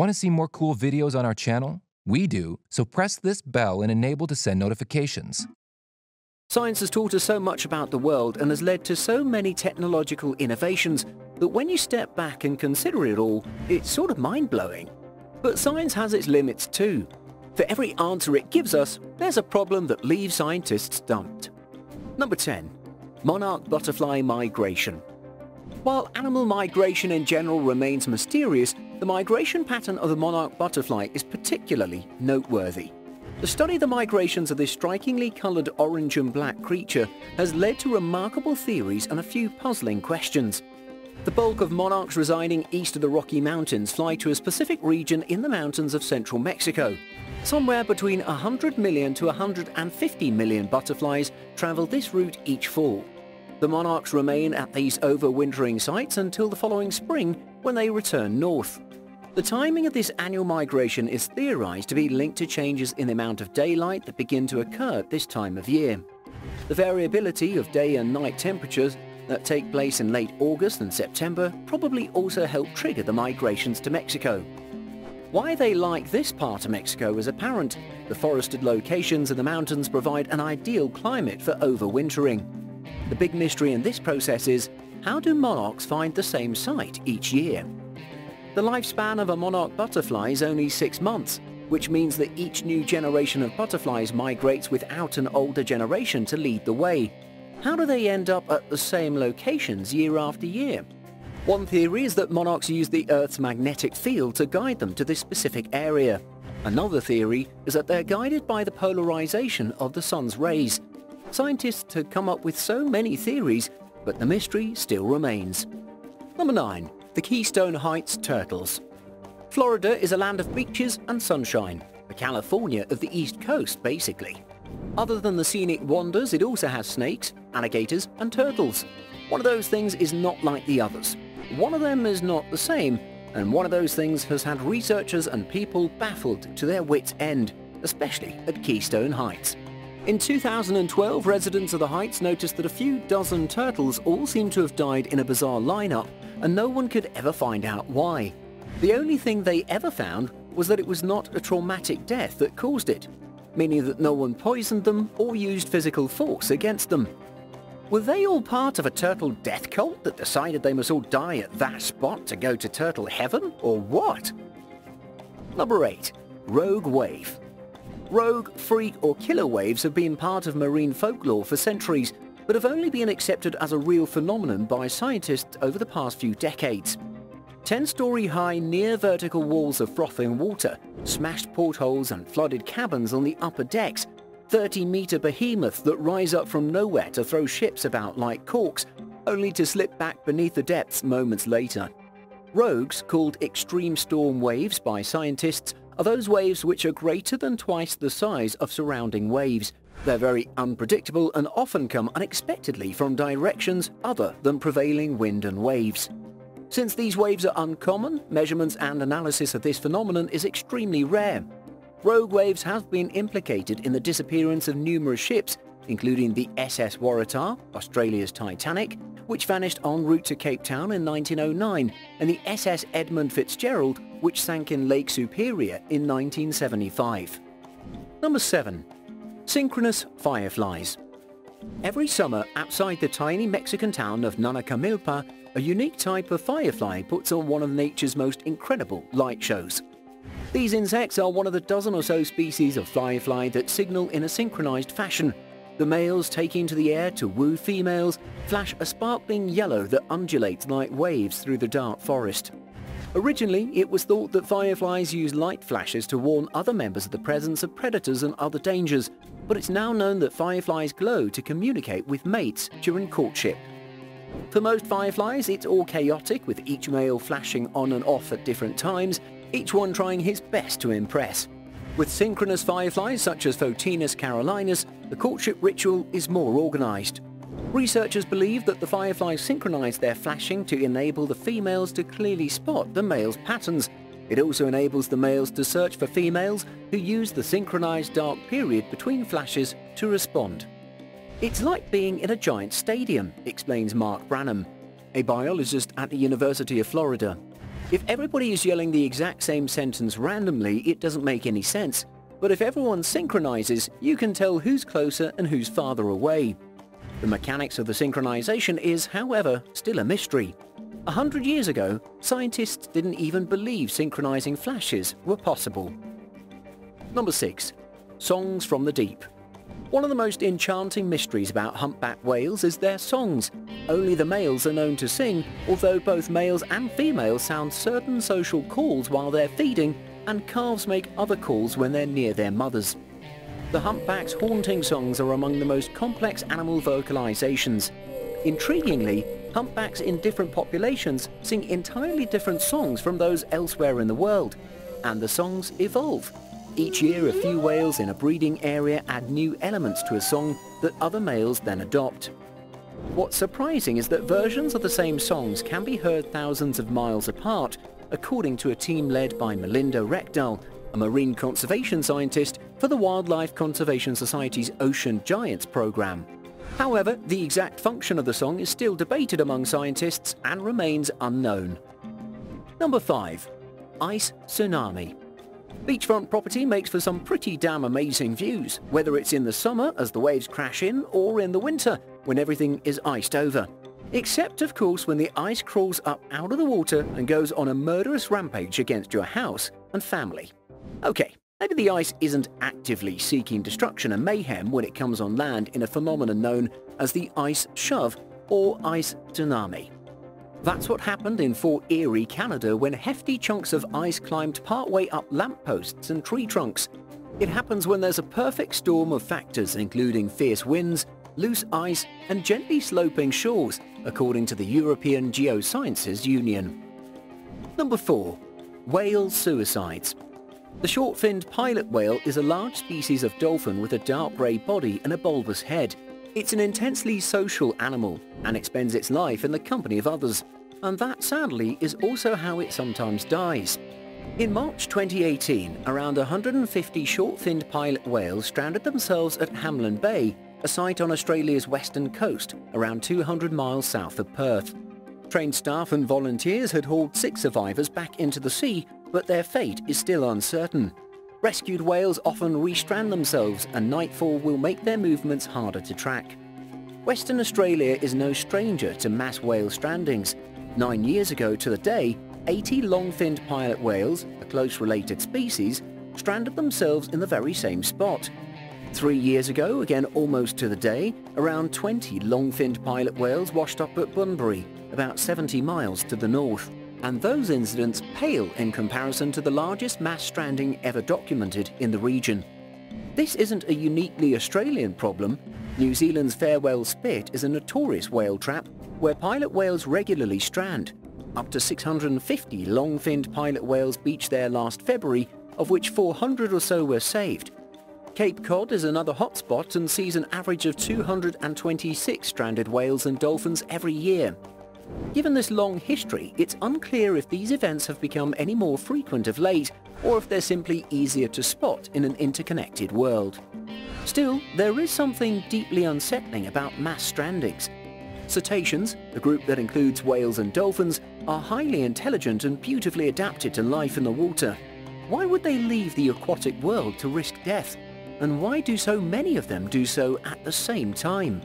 Want to see more cool videos on our channel? We do, so press this bell and enable to send notifications. Science has taught us so much about the world and has led to so many technological innovations that when you step back and consider it all, it's sort of mind-blowing. But science has its limits too. For every answer it gives us, there's a problem that leaves scientists stumped. Number 10. Monarch butterfly migration. While animal migration in general remains mysterious, the migration pattern of the monarch butterfly is particularly noteworthy. The study of the migrations of this strikingly coloured orange and black creature has led to remarkable theories and a few puzzling questions. The bulk of monarchs residing east of the Rocky Mountains fly to a specific region in the mountains of central Mexico. Somewhere between 100 million to 150 million butterflies travel this route each fall. The monarchs remain at these overwintering sites until the following spring when they return north. The timing of this annual migration is theorized to be linked to changes in the amount of daylight that begin to occur at this time of year. The variability of day and night temperatures that take place in late August and September probably also help trigger the migrations to Mexico. Why they like this part of Mexico is apparent. The forested locations in the mountains provide an ideal climate for overwintering. The big mystery in this process is, how do monarchs find the same site each year? The lifespan of a monarch butterfly is only 6 months, which means that each new generation of butterflies migrates without an older generation to lead the way. How do they end up at the same locations year after year? One theory is that monarchs use the Earth's magnetic field to guide them to this specific area. Another theory is that they're guided by the polarization of the sun's rays. Scientists have come up with so many theories, but the mystery still remains. Number 9. The Keystone Heights turtles. Florida is a land of beaches and sunshine, the California of the East Coast, basically. Other than the scenic wonders, it also has snakes, alligators, and turtles. One of those things is not like the others. One of them is not the same, and one of those things has had researchers and people baffled to their wits' end, especially at Keystone Heights. In 2012, residents of the Heights noticed that a few dozen turtles all seemed to have died in a bizarre lineup, and no one could ever find out why. The only thing they ever found was that it was not a traumatic death that caused it, meaning that no one poisoned them or used physical force against them. Were they all part of a turtle death cult that decided they must all die at that spot to go to turtle heaven, or what? Number 8. Rogue wave. Rogue, freak, or killer waves have been part of marine folklore for centuries, but have only been accepted as a real phenomenon by scientists over the past few decades. 10-story-high near-vertical walls of frothing water, smashed portholes and flooded cabins on the upper decks, 30-metre behemoths that rise up from nowhere to throw ships about like corks, only to slip back beneath the depths moments later. Rogues, called extreme storm waves by scientists, are those waves which are greater than twice the size of surrounding waves. They're very unpredictable and often come unexpectedly from directions other than prevailing wind and waves. Since these waves are uncommon, measurements and analysis of this phenomenon is extremely rare. Rogue waves have been implicated in the disappearance of numerous ships, including the SS Waratah, Australia's Titanic, which vanished en route to Cape Town in 1909, and the SS Edmund Fitzgerald, which sank in Lake Superior in 1975. Number 7. Synchronous fireflies. Every summer, outside the tiny Mexican town of Nanacamilpa, a unique type of firefly puts on one of nature's most incredible light shows. These insects are one of the dozen or so species of firefly that signal in a synchronized fashion. The males taking to the air to woo females flash a sparkling yellow that undulates like waves through the dark forest. Originally, it was thought that fireflies use light flashes to warn other members of the presence of predators and other dangers, but it's now known that fireflies glow to communicate with mates during courtship. For most fireflies, it's all chaotic, with each male flashing on and off at different times, each one trying his best to impress. With synchronous fireflies such as Photinus carolinus, the courtship ritual is more organized. Researchers believe that the fireflies synchronize their flashing to enable the females to clearly spot the males' patterns. It also enables the males to search for females who use the synchronized dark period between flashes to respond. "It's like being in a giant stadium," explains Mark Branham, a biologist at the University of Florida. If everybody is yelling the exact same sentence randomly, it doesn't make any sense. But if everyone synchronizes, you can tell who's closer and who's farther away. The mechanics of the synchronization is, however, still a mystery. 100 years ago, scientists didn't even believe synchronizing flashes were possible. Number 6. Songs from the Deep. One of the most enchanting mysteries about humpback whales is their songs. Only the males are known to sing, although both males and females sound certain social calls while they're feeding, and calves make other calls when they're near their mothers. The humpback's haunting songs are among the most complex animal vocalizations. Intriguingly, humpbacks in different populations sing entirely different songs from those elsewhere in the world, and the songs evolve. Each year, a few whales in a breeding area add new elements to a song that other males then adopt. What's surprising is that versions of the same songs can be heard thousands of miles apart, according to a team led by Melinda Rekdal, a marine conservation scientist for the Wildlife Conservation Society's Ocean Giants program. However, the exact function of the song is still debated among scientists and remains unknown. Number 5. Ice Tsunami. Beachfront property makes for some pretty damn amazing views, whether it's in the summer as the waves crash in or in the winter when everything is iced over. Except, of course, when the ice crawls up out of the water and goes on a murderous rampage against your house and family. Okay, maybe the ice isn't actively seeking destruction and mayhem when it comes on land in a phenomenon known as the ice shove or ice tsunami. That's what happened in Fort Erie, Canada, when hefty chunks of ice climbed partway up lampposts and tree trunks. It happens when there's a perfect storm of factors, including fierce winds, loose ice, and gently sloping shores, according to the European Geosciences Union. Number 4. Whale suicides. The short-finned pilot whale is a large species of dolphin with a dark grey body and a bulbous head. It's an intensely social animal, and it spends its life in the company of others. And that, sadly, is also how it sometimes dies. In March 2018, around 150 short-finned pilot whales stranded themselves at Hamelin Bay, a site on Australia's western coast, around 200 miles south of Perth. Trained staff and volunteers had hauled 6 survivors back into the sea, but their fate is still uncertain. Rescued whales often restrand themselves, and nightfall will make their movements harder to track. Western Australia is no stranger to mass whale strandings. 9 years ago to the day, 80 long-finned pilot whales, a close related species, stranded themselves in the very same spot. 3 years ago, again almost to the day, around 20 long-finned pilot whales washed up at Bunbury, about 70 miles to the north. And those incidents pale in comparison to the largest mass stranding ever documented in the region. This isn't a uniquely Australian problem. New Zealand's Farewell Spit is a notorious whale trap where pilot whales regularly strand. Up to 650 long-finned pilot whales beached there last February, of which 400 or so were saved. Cape Cod is another hotspot and sees an average of 226 stranded whales and dolphins every year. Given this long history, it's unclear if these events have become any more frequent of late, or if they're simply easier to spot in an interconnected world. Still, there is something deeply unsettling about mass strandings. Cetaceans, the group that includes whales and dolphins, are highly intelligent and beautifully adapted to life in the water. Why would they leave the aquatic world to risk death? And why do so many of them do so at the same time?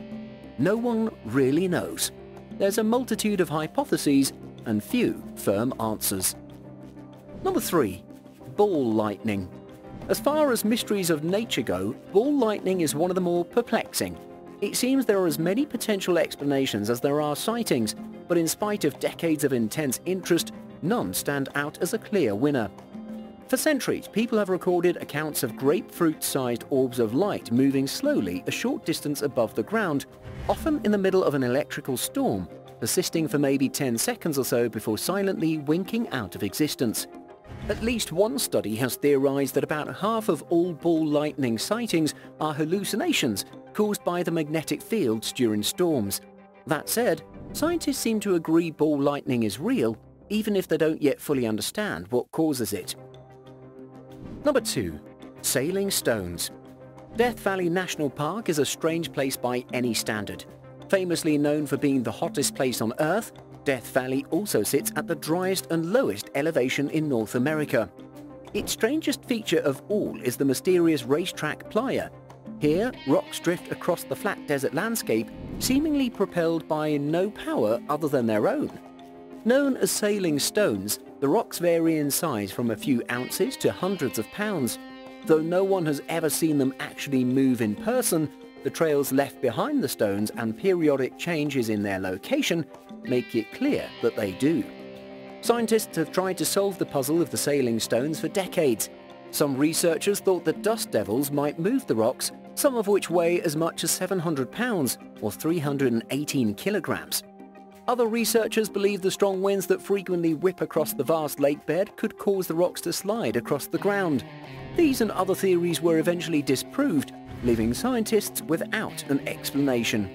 No one really knows. There's a multitude of hypotheses and few firm answers. Number 3. Ball lightning. As far as mysteries of nature go, ball lightning is one of the more perplexing. It seems there are as many potential explanations as there are sightings, but in spite of decades of intense interest, none stand out as a clear winner. For centuries, people have recorded accounts of grapefruit-sized orbs of light moving slowly a short distance above the ground, often in the middle of an electrical storm, persisting for maybe 10 seconds or so before silently winking out of existence. At least one study has theorized that about half of all ball lightning sightings are hallucinations caused by the magnetic fields during storms. That said, scientists seem to agree ball lightning is real, even if they don't yet fully understand what causes it. Number 2. Sailing Stones. Death Valley National Park is a strange place by any standard. Famously known for being the hottest place on Earth, Death Valley also sits at the driest and lowest elevation in North America. Its strangest feature of all is the mysterious Racetrack Playa. Here, rocks drift across the flat desert landscape, seemingly propelled by no power other than their own. Known as sailing stones, the rocks vary in size from a few ounces to hundreds of pounds. Though no one has ever seen them actually move in person, the trails left behind the stones and periodic changes in their location make it clear that they do. Scientists have tried to solve the puzzle of the sailing stones for decades. Some researchers thought that dust devils might move the rocks, some of which weigh as much as 700 pounds or 318 kilograms. Other researchers believe the strong winds that frequently whip across the vast lake bed could cause the rocks to slide across the ground. These and other theories were eventually disproved, leaving scientists without an explanation.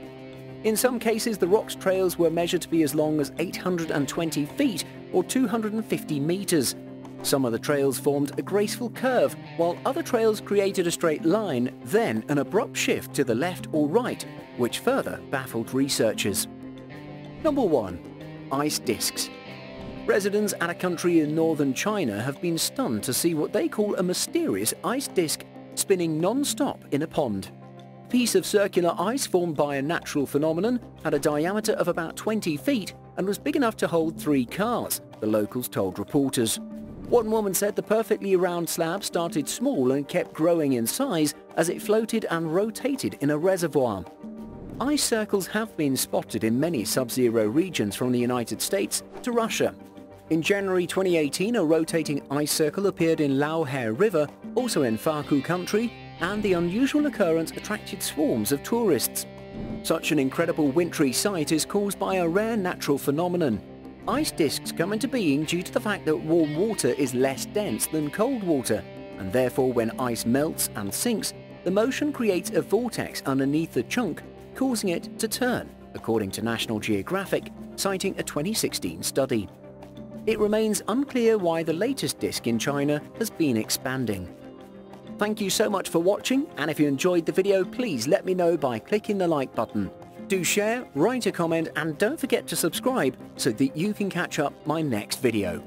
In some cases, the rocks' trails were measured to be as long as 820 feet or 250 meters. Some of the trails formed a graceful curve, while other trails created a straight line, then an abrupt shift to the left or right, which further baffled researchers. Number 1. Ice discs. Residents at a country in northern China have been stunned to see what they call a mysterious ice disc spinning non-stop in a pond. A piece of circular ice formed by a natural phenomenon had a diameter of about 20 feet and was big enough to hold 3 cars, the locals told reporters. One woman said the perfectly round slab started small and kept growing in size as it floated and rotated in a reservoir. Ice circles have been spotted in many sub-zero regions from the United States to Russia. In January 2018, a rotating ice circle appeared in Laohe River, also in Faku country, and the unusual occurrence attracted swarms of tourists. Such an incredible wintry sight is caused by a rare natural phenomenon. Ice discs come into being due to the fact that warm water is less dense than cold water, and therefore when ice melts and sinks, the motion creates a vortex underneath the chunk, causing it to turn, according to National Geographic, citing a 2016 study. It remains unclear why the latest disc in China has been expanding. Thank you so much for watching, and if you enjoyed the video, please let me know by clicking the like button. Do share, write a comment, and don't forget to subscribe so that you can catch up my next video.